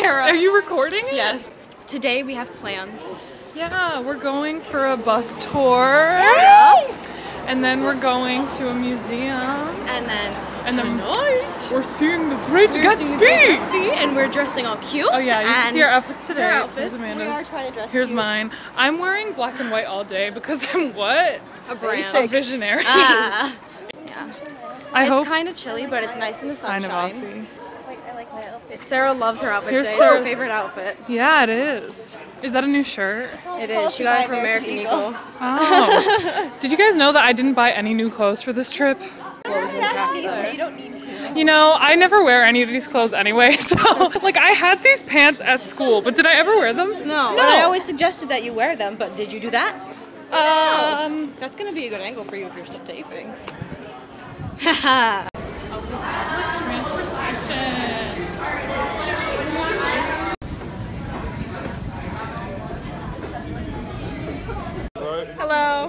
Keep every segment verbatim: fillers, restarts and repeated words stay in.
era. Are you recording it? Yes. Today we have plans. Yeah, we're going for a bus tour. Yay! And then we're going to a museum. Yes. And then and tonight then we're seeing the Great we're Gatsby. The Great Gatsby, and we're dressing all cute. Oh yeah, you can see our outfits today. Our outfits. Here's Amanda's. We are trying to dress Here's cute. mine. I'm wearing black and white all day because I'm what? A brand. A visionary. Uh, yeah. I it's hope. It's kind of chilly, but it's nice in the sunshine. Kind of bossy. I like my outfit. Sarah loves her outfit. It's her favorite outfit. Yeah, it is. Is that a new shirt? It is. She got it from American Eagle. Oh. Did you guys know that I didn't buy any new clothes for this trip? You don't need to. You know, I never wear any of these clothes anyway, so like I had these pants at school, but did I ever wear them? No. No. I always suggested that you wear them, but did you do that? Um. No. That's gonna be a good angle for you if you're still taping. Haha. Hello.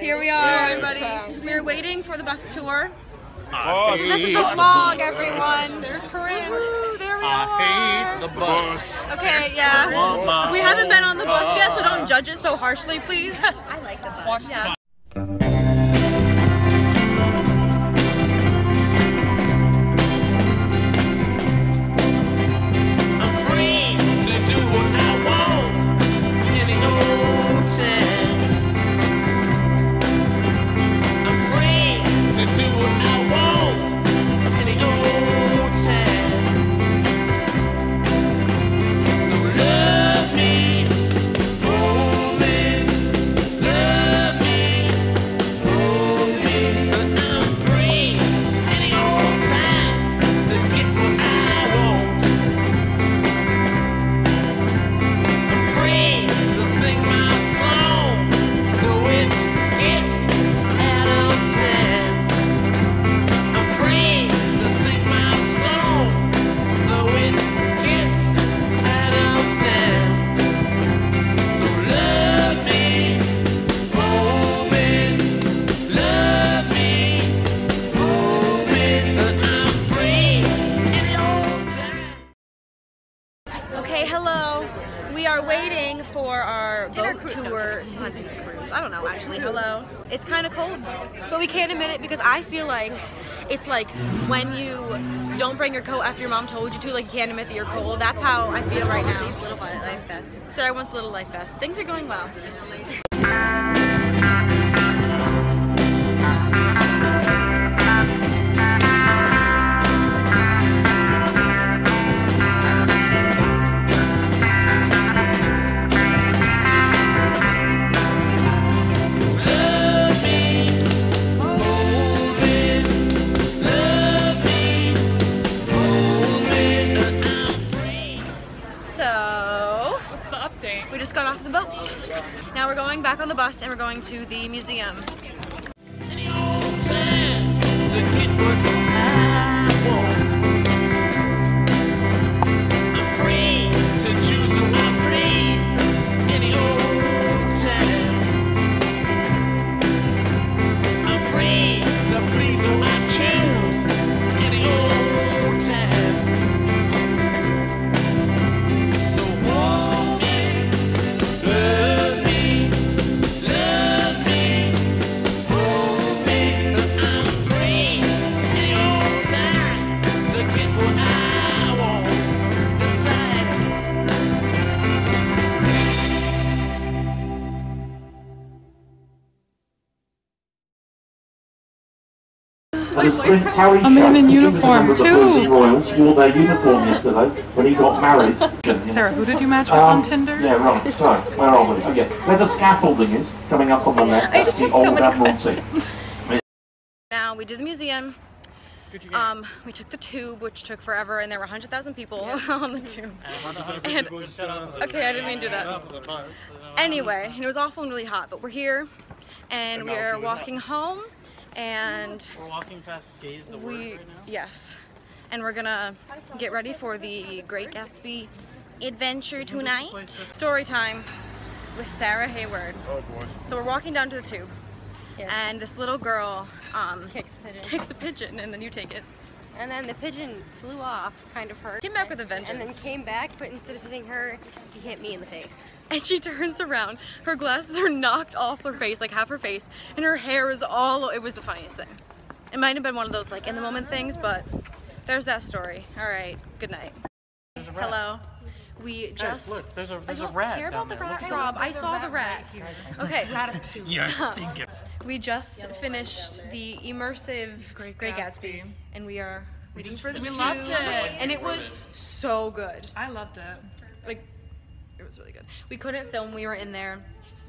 Here we are, everybody. We're waiting for the bus tour. This is, this is the vlog, everyone. There's Corinne. Woo, there we are. I hate the bus. Okay, yeah. We haven't been on the bus yet, so don't judge it so harshly, please. I like the bus. Yeah. Hello. It's kind of cold, but we can't admit it because I feel like it's like when you don't bring your coat after your mom told you to, like you can't admit that you're cold. That's how I feel right now. These little life vests. Sarah wants a little life vest. Things are going well. Now we're going back on the bus and we're going to the museum. A man in uniform, too! Royals wore their uniform yesterday when he got married. Sarah, who did you match with um, on Tinder? Yeah, right. So, where are we? Okay. Where the scaffolding is, coming up on the left. I just have so many questions. Now, we did the museum. Um, we took the tube, which took forever, and there were one hundred thousand people yeah. on the tube. And, okay, I didn't mean to do that. Anyway, it was awful and really hot, but we're here, and we're walking home. And we're walking past Gaze the Word right now. Yes, and we're gonna get ready for the Great Gatsby adventure tonight. Story time with Sarah Hayward. Oh boy! So we're walking down to the tube, yes. and this little girl um, kicks a pigeon. Kicks a pigeon, and then you take it. and then the pigeon flew off, kind of hurt. Came back with a vengeance. And then came back, but instead of hitting her, he hit me in the face. And she turns around, her glasses are knocked off her face, like half her face, and her hair is all, it was the funniest thing. It might have been one of those like in the moment things, but there's that story. All right, good night. Hello. We just guys, look, there's a there's I don't a rat. Care about the rat, Rob. I saw the rat. Okay. Yeah. We just finished the immersive Great Gatsby, and we are reading for the two. We loved it, and it was so good. I loved it. Like, it was really good. We couldn't film. We were in there.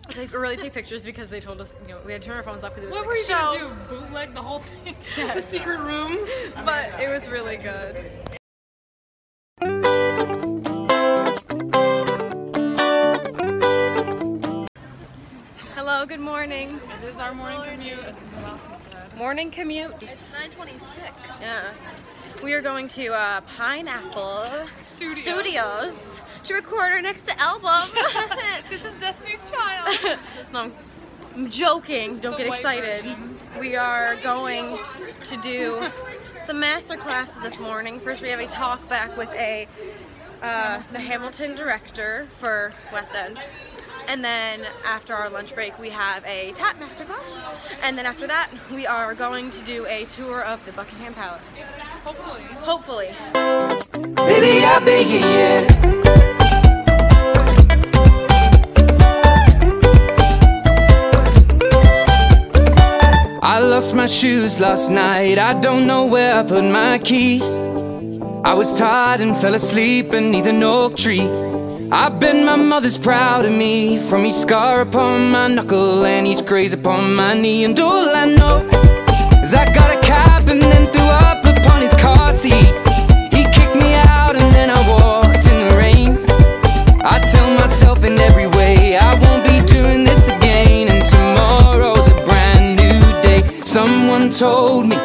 Take, really take pictures because they told us, you know, we had to turn our phones off because it was what like a show. What were you gonna do? Bootleg the whole thing? Yeah, the secret rooms? But it was really good. Hello, good morning. It is our morning commute, as Nelsie said. Morning commute. It's nine twenty-six. Yeah. We are going to uh, Pineapple Studios. Studios to record our next album. This is Destiny's Child. No, I'm joking. Don't get excited. Version. We are going to do some master classes this morning. First, we have a talk back with a uh, the Hamilton director for West End. And then after our lunch break, we have a tap masterclass. And then after that, we are going to do a tour of the Buckingham Palace. Hopefully. Hopefully. Baby, I'll be here, yeah. I lost my shoes last night. I don't know where I put my keys. I was tired and fell asleep beneath an oak tree. I bet my mother's proud of me, from each scar upon my knuckle and each graze upon my knee. And all I know is I got a cab and then threw up upon his car seat. He kicked me out and then I walked in the rain. I tell myself in every way I won't be doing this again, and tomorrow's a brand new day. Someone told me,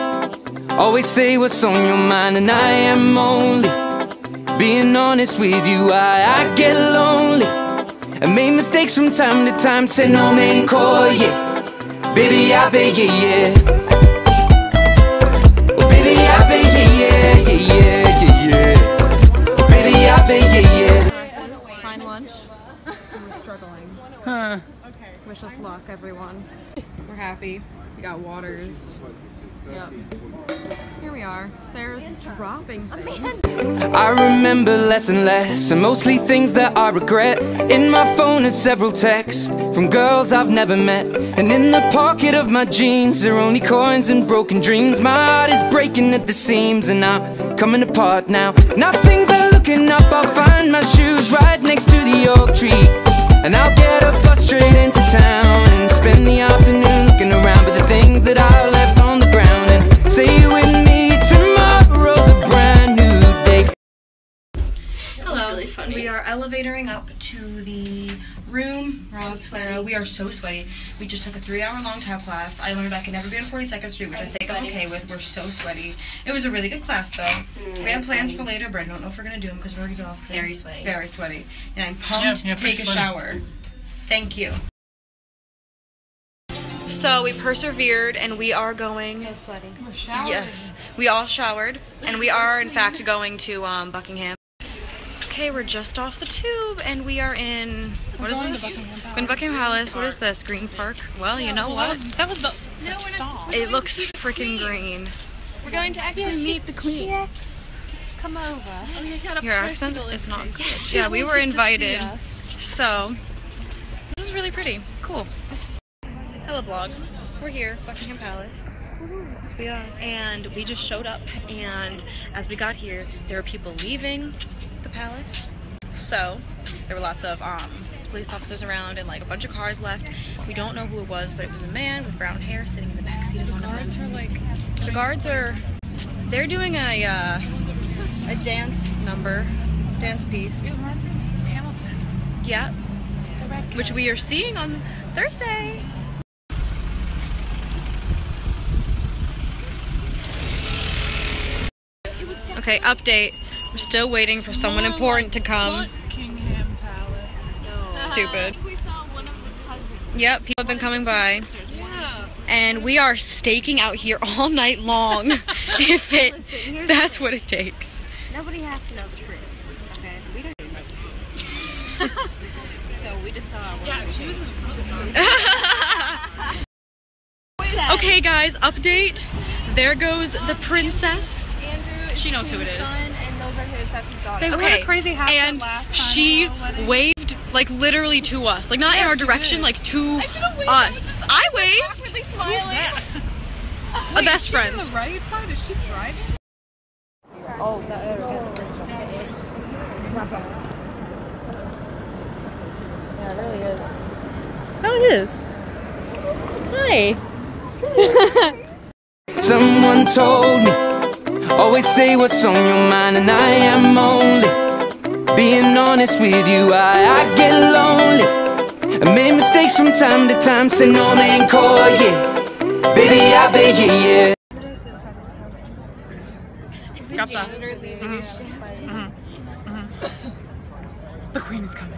always say what's on your mind, and I am only being honest with you. I, I get lonely. I make mistakes from time to time. Say no man call, yeah. Baby, I beg you, yeah. Oh, baby, I beg you, yeah, yeah, yeah, yeah, yeah. Oh, baby, I beg you, yeah. Fine lunch. We're struggling. Huh. Okay. Wish us luck, everyone. We're happy. We got waters. Yep. Here we are. Sarah's dropping things. I remember less and less, and mostly things that I regret. In my phone are several texts from girls I've never met, and in the pocket of my jeans are only coins and broken dreams. My heart is breaking at the seams, and I'm coming apart now. Now things are looking up. I'll find my shoes right next to the oak tree, and I'll get a bus straight into town and spend the afternoon looking around for the things that I left. Say you and me, tomorrow's a brand new day. Hello, really funny. We are elevatoring up to the room. Rob, Sarah, we are so sweaty. We just took a three hour long tap class. I learned I could never be on forty-second street, which I'm I think sweaty. I'm okay with. We're so sweaty. It was a really good class though. Mm, we have plans funny. for later, but I don't know if we're gonna do them because we're exhausted. Very sweaty. Very sweaty. And I'm pumped yeah, to yeah, take a sweaty. shower. Thank you. So we persevered and we are going. So sweaty. We're showering. Yes, we all showered and we are in fact going to um, Buckingham. Okay, we're just off the tube and we are in. What is this? Green Buckingham Palace. What is this? Green Park. Well, you know what? That was the stall. It looks freaking green. We're going to actually meet the Queen. She has to come over. Your accent is not good. Yeah, we were invited. So this is really pretty. Cool. Hello vlog. We're here, Buckingham Palace. Yes, we are. And we just showed up, and as we got here, there were people leaving the palace. So there were lots of um, police officers around, and like a bunch of cars left. We don't know who it was, but it was a man with brown hair sitting in the back seat of one of them. The guards are like. The guards are. They're doing a uh, a dance number, dance piece. It reminds me of Hamilton. Yeah. Which we are seeing on Thursday. Okay, update. We're still waiting for someone More important like to come. Buckingham Palace. No. Stupid. Uh, I think we saw one of the cousins. Yep, people have been coming by. Yeah. and we are staking out here all night long. if it, Listen, that's what it takes. Nobody has to know the truth, okay? We don't even know the truth. So we just saw... Yeah, she was in the front of Okay, guys, update. There goes the princess. Andrew she knows who it is. Son, and those are his, that's his daughter. They okay. What a crazy house and last time she waved, like, literally to us. Like, not yeah, in our direction, did. like, to I waved. us. I, I waved. Who's that? Uh, Wait, a best friend. She's on the right side? Is she driving? Oh, that is. Yeah, it really is. Oh, it is. Hi. Someone told me, always say what's on your mind, and I am only being honest with you. I, I get lonely. I made mistakes from time to time, say no man call you. Yeah. Baby, I beg you, yeah. The, janitor leaving mm-hmm. his ship. Mm-hmm. Mm-hmm. The queen is coming.